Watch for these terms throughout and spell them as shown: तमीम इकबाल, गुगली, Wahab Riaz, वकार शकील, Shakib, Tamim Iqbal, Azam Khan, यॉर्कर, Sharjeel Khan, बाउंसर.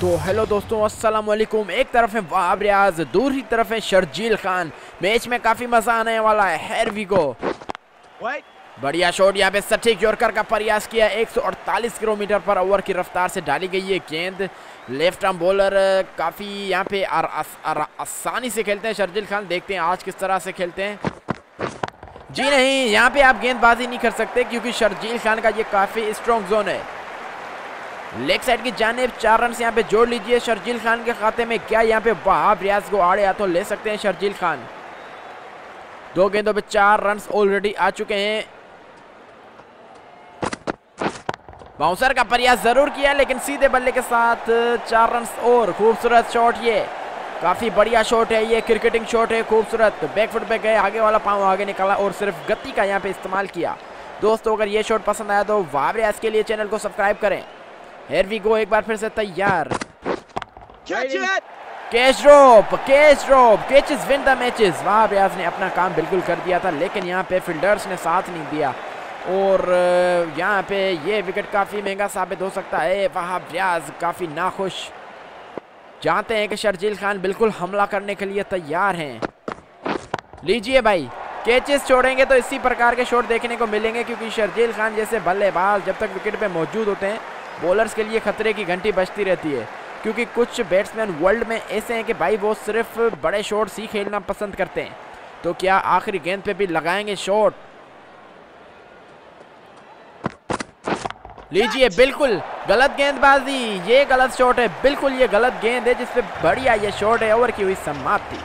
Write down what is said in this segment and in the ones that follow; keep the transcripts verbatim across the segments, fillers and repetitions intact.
तो हेलो दोस्तों, अस्सलाम वालेकुम। एक तरफ है वहाब रियाज, दूसरी तरफ है शर्जील खान। मैच में काफ़ी मज़ा आने वाला है। Here we go. बढ़िया शॉट यहाँ पे, सटीक यॉर्कर का प्रयास किया। एक सौ अड़तालीस किलोमीटर पर आवर की रफ्तार से डाली गई है गेंद। लेफ्ट आर्म बॉलर काफ़ी यहाँ पे आसानी से खेलते हैं शर्जील खान। देखते हैं आज किस तरह से खेलते हैं। जी नहीं, यहाँ पे आप गेंदबाजी नहीं कर सकते क्योंकि शर्जील खान का ये काफ़ी स्ट्रॉन्ग जोन है। लेग साइड की जानेब चार रन यहाँ पे जोड़ लीजिए शर्जील खान के खाते में। क्या यहाँ पे वहाब रियाज को आड़े हाथों ले सकते हैं शर्जील खान। दो गेंदों पे चार रन ऑलरेडी आ चुके हैं। बाउंसर का प्रयास जरूर किया लेकिन सीधे बल्ले के साथ चार रन और। खूबसूरत शॉट, ये काफ़ी बढ़िया शॉट है, ये क्रिकेटिंग शॉट है। खूबसूरत बैक फुट पे गए, आगे वाला पाँव आगे निकाला और सिर्फ गति का यहाँ पे इस्तेमाल किया। दोस्तों अगर ये शॉट पसंद आया तो वहाब रियाज के लिए चैनल को सब्सक्राइब करें। Here we go, एक बार फिर से तैयार। Catch drop, catch drop, catches win the matches. Wahab Riaz ने अपना काम बिल्कुल कर दिया था लेकिन यहाँ पे फील्डर्स ने साथ नहीं दिया और यहाँ पे ये विकेट काफ़ी महंगा साबित हो सकता है। वहाब रियाज काफ़ी नाखुश, जानते हैं कि शर्जील खान बिल्कुल हमला करने के लिए तैयार हैं। लीजिए भाई, कैचेस छोड़ेंगे तो इसी प्रकार के शॉट देखने को मिलेंगे क्योंकि शर्जील खान जैसे बल्लेबाज जब तक विकेट पर मौजूद होते हैं बॉलर्स के लिए खतरे की घंटी बजती रहती है क्योंकि कुछ बैट्समैन वर्ल्ड में ऐसे हैं कि भाई वो सिर्फ बड़े शॉट्स ही खेलना पसंद करते हैं। तो क्या आखिरी गेंद पे भी लगाएंगे शॉट। लीजिए, बिल्कुल गलत गेंदबाजी, ये गलत शॉट है, बिल्कुल ये गलत गेंद है जिसपे बढ़िया ये शॉट है। ओवर की हुई समाप्ति।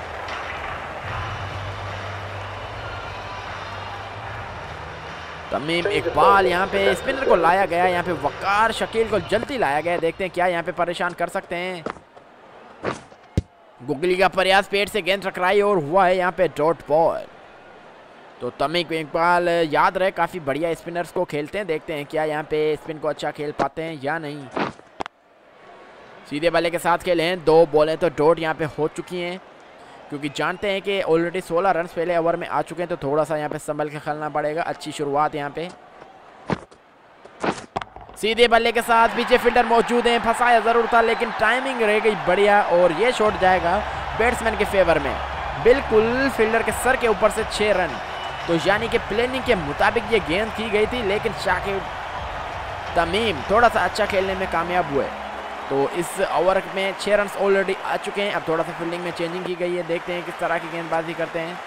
तमीम इकबाल यहाँ पे स्पिनर को लाया गया, यहाँ पे वकार शकील को जल्दी लाया गया। देखते हैं क्या यहाँ पे परेशान कर सकते हैं। गुगली का प्रयास, पेट से गेंद टकराई और हुआ है यहाँ पे डॉट बॉल। तो तमीम इकबाल याद रहे काफ़ी बढ़िया स्पिनर्स को खेलते हैं। देखते हैं क्या यहाँ पे स्पिन को अच्छा खेल पाते हैं या नहीं। सीधे बल्ले के साथ खेले हैं, दो बॉलें तो डॉट यहाँ पे हो चुकी हैं क्योंकि जानते हैं कि ऑलरेडी सोलह रन पहले ओवर में आ चुके हैं तो थोड़ा सा यहाँ पे संभल के खेलना पड़ेगा। अच्छी शुरुआत यहाँ पे, सीधे बल्ले के साथ, पीछे फील्डर मौजूद हैं। फंसाया ज़रूर था लेकिन टाइमिंग रह गई बढ़िया और ये शॉट जाएगा बैट्समैन के फेवर में, बिल्कुल फील्डर के सर के ऊपर से छः रन। तो यानी कि प्लानिंग के मुताबिक ये गेंद की गई थी लेकिन शाकिब तमीम थोड़ा सा अच्छा खेलने में कामयाब हुए। तो इस ओवर में छः रन ऑलरेडी आ चुके हैं। अब थोड़ा सा फील्डिंग में चेंजिंग की गई है, देखते हैं किस तरह की गेंदबाजी करते हैं।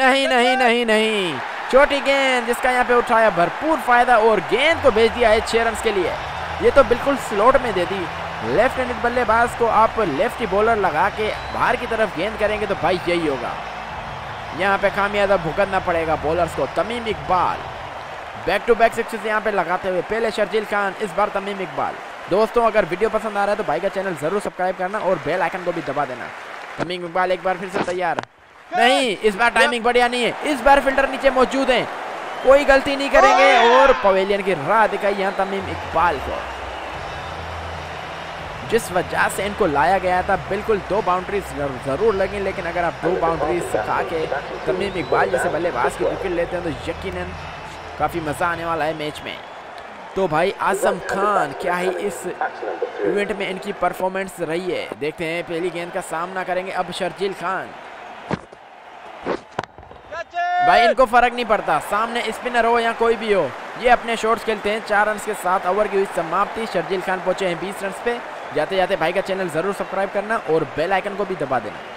नहीं नहीं नहीं नहीं, छोटी गेंद जिसका यहाँ पे उठाया भरपूर फायदा और गेंद को भेज दिया है छः रन के लिए। ये तो बिल्कुल स्लॉट में दे दी। लेफ्ट हैंडेड बल्लेबाज को आप लेफ्टी बॉलर लगा के बाहर की तरफ गेंद करेंगे तो भाई यही होगा, यहाँ पे खामियाजा भुगतना पड़ेगा बॉलर्स को। तमीम इकबाल back to back sixes यहाँ पे लगाते हुए, पहले शर्जील खान, इस बार तमीम इकबाल। दोस्तों अगर वीडियो पसंद आ रहा है तो भाई का चैनल ज़रूर सब्सक्राइब करना और बेल आइकन को भी दबा देना। तमीम इकबाल एक बार फिर से तैयार। नहीं, इस बार टाइमिंग बढ़िया नहीं है, इस बार फील्डर नीचे मौजूद हैं, कोई गलती नहीं करेंगे और पवेलियन की राह दिखाई यहाँ तमीम इकबाल को, जिस वजह से इनको लाया गया था। बिल्कुल दो बाउंड्रीज ज़रूर लगी लेकिन अगर आप दो बाउंड्रीज खा के तमीम इकबाल जैसे बल्लेबाज की विकेट लेते हैं तो यकीनन काफ़ी मज़ा आने वाला है मैच में। तो भाई आजम खान, क्या ही इस इवेंट में इनकी परफॉर्मेंस रही है। देखते हैं पहली गेंद का सामना करेंगे अब शर्जील खान। भाई इनको फर्क नहीं पड़ता, सामने स्पिनर हो या कोई भी हो, ये अपने शॉट्स खेलते हैं। चार रन के साथ ओवर की हुई समाप्ति। शर्जील खान पहुंचे हैं बीस रन पे। जाते जाते भाई का चैनल ज़रूर सब्सक्राइब करना और बेल आइकन को भी दबा देना।